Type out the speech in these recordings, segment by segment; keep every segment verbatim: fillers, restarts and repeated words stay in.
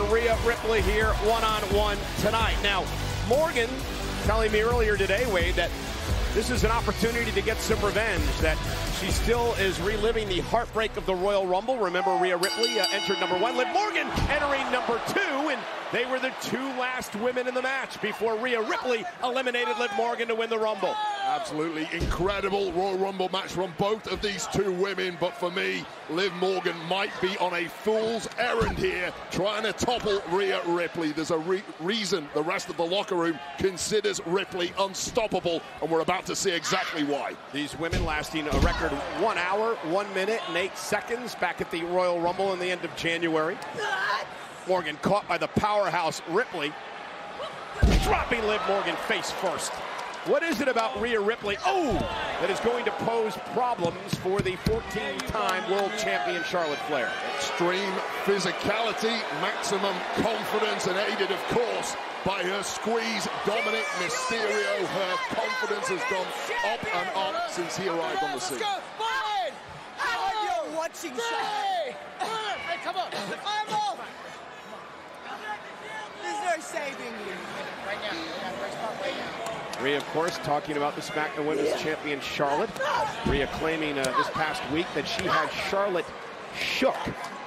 on Rhea Ripley here one-on-one tonight. Now, Morgan telling me earlier today, Wade, that this is an opportunity to get some revenge, that she still is reliving the heartbreak of the Royal Rumble. Remember, Rhea Ripley uh, entered number one, Liv Morgan entering number two, and they were the two last women in the match before Rhea Ripley eliminated Liv Morgan to win the Rumble. Absolutely incredible Royal Rumble match from both of these two women, but for me, Liv Morgan might be on a fool's errand here, trying to topple Rhea Ripley. There's a re reason the rest of the locker room considers Ripley unstoppable, and we're about to see exactly why. These women lasting a record one hour, one minute, and eight seconds back at the Royal Rumble in the end of January. Morgan caught by the powerhouse Ripley, dropping Liv Morgan face first. What is it about Rhea Ripley, oh, that is going to pose problems for the fourteen-time world champion Charlotte Flair? Extreme physicality, maximum confidence, and aided, of course, by her squeeze, Dominic Mysterio. Her confidence has gone up and up since he arrived on the scene. Five, oh, you're watching Charlotte. Hey, come on. I'm off. There's no saving you. Right now. Right now. Rhea, of course, talking about the SmackDown Women's Champion Charlotte. Rhea claiming uh, this past week that she had Charlotte shook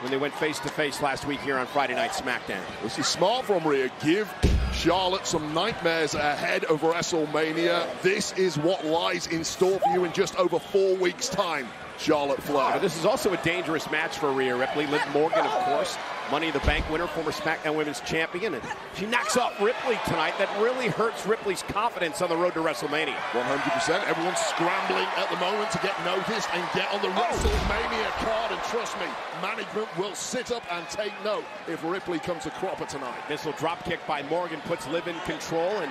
when they went face-to-face last week here on Friday Night SmackDown. Well, she's smart from Rhea. Give Charlotte some nightmares ahead of WrestleMania. This is what lies in store for you in just over four weeks' time, Charlotte Flair. But this is also a dangerous match for Rhea Ripley. Liv Morgan, of course, Money in the Bank winner, former SmackDown Women's Champion, and she knocks off Ripley tonight. That really hurts Ripley's confidence on the road to WrestleMania. one hundred percent. Everyone's scrambling at the moment to get noticed and get on the oh. WrestleMania card, and trust me, management will sit up and take note if Ripley comes a cropper tonight. Missile drop kick by Morgan puts Liv in control, and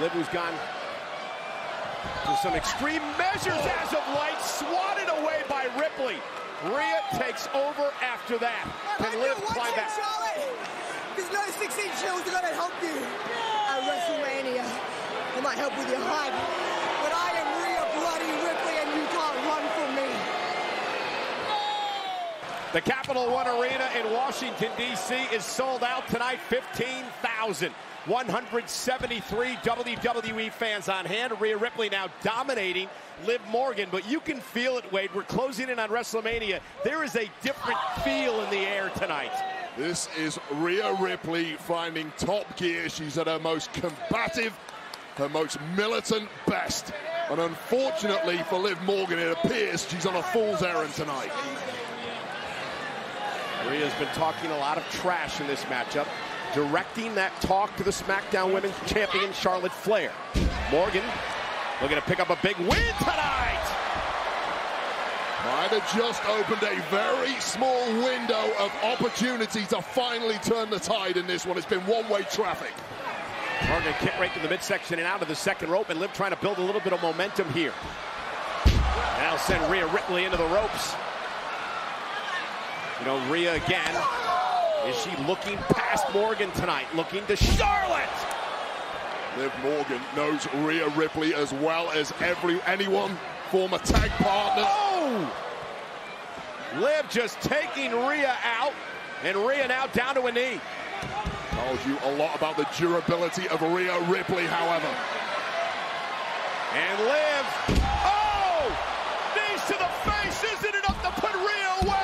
Liv, who's gone to some extreme measures oh. as of late, swatted away by Ripley. Rhea takes over after that. Can Liv climb back? There's no sixteen chills that are going to help you at WrestleMania. They might help with your hype, but I am Rhea bloody Ripley, and you can't run from me. The Capital One Arena in Washington, D C is sold out tonight. fifteen thousand. one hundred seventy-three W W E fans on hand. Rhea Ripley now dominating Liv Morgan, but you can feel it, Wade. We're closing in on WrestleMania. There is a different feel in the air tonight. This is Rhea Ripley finding top gear. She's at her most combative, her most militant best. And unfortunately for Liv Morgan, it appears she's on a fool's errand tonight. Rhea's been talking a lot of trash in this matchup, directing that talk to the SmackDown Women's Champion, Charlotte Flair. Morgan looking to pick up a big win tonight. Might have just opened a very small window of opportunity to finally turn the tide in this one. It's been one-way traffic. Morgan kick right to the midsection and out of the second rope, and Liv trying to build a little bit of momentum here. That'll send Rhea Ripley into the ropes. You know, Rhea again. Is she looking past Morgan tonight? Looking to Charlotte! Liv Morgan knows Rhea Ripley as well as every anyone. Former tag partner. Oh! Liv just taking Rhea out, and Rhea now down to a knee. Tells you a lot about the durability of Rhea Ripley, however. And Liv, oh! Knees to the face, isn't enough to put Rhea away!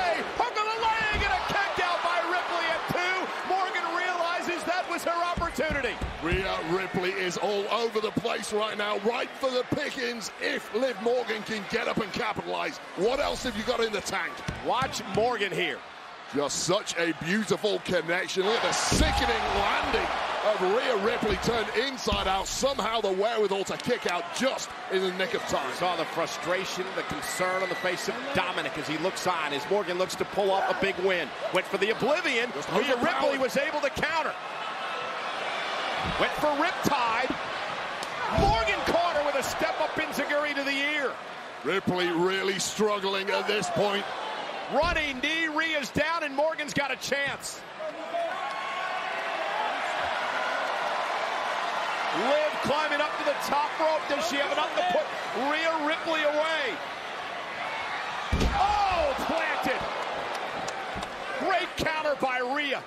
Her opportunity. Rhea Ripley is all over the place right now, right for the pickings if Liv Morgan can get up and capitalize. What else have you got in the tank? Watch Morgan here. Just such a beautiful connection. Look at the sickening landing of Rhea Ripley turned inside out. Somehow the wherewithal to kick out just in the nick of time. Saw the frustration, the concern on the face of Dominic as he looks on, as Morgan looks to pull off a big win. Went for the oblivion. Rhea Ripley was able to counter. Went for riptide. Morgan caught her with a step-up enziguri to the ear. Ripley really struggling at this point. Running knee, Rhea's down, and Morgan's got a chance. Liv climbing up to the top rope. Does she have enough to put Rhea Ripley away? Oh, planted. Great counter by Rhea.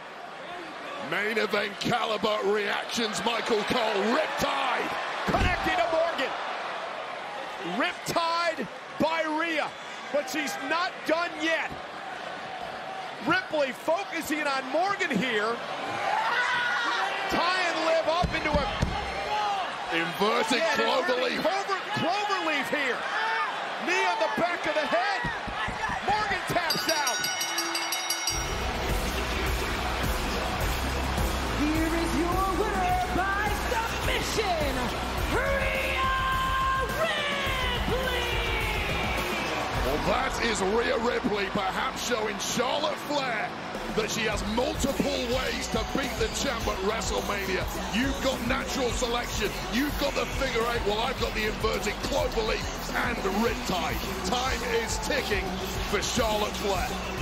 Main event caliber reactions, Michael Cole. Riptide connecting to Morgan. Riptide by Rhea, but she's not done yet. Ripley focusing on Morgan here. Tying Liv up into a... Inverted yeah, Cloverleaf. Clover, Cloverleaf here. Knee on the back of the head. Morgan taps out. Here is your winner by submission, Rhea Ripley. Well, that is Rhea Ripley, perhaps showing Charlotte Flair that she has multiple ways to beat the champ at WrestleMania. You've got natural selection, you've got the figure eight, well, I've got the inverted cloverleaf and riptide. Time is ticking for Charlotte Flair.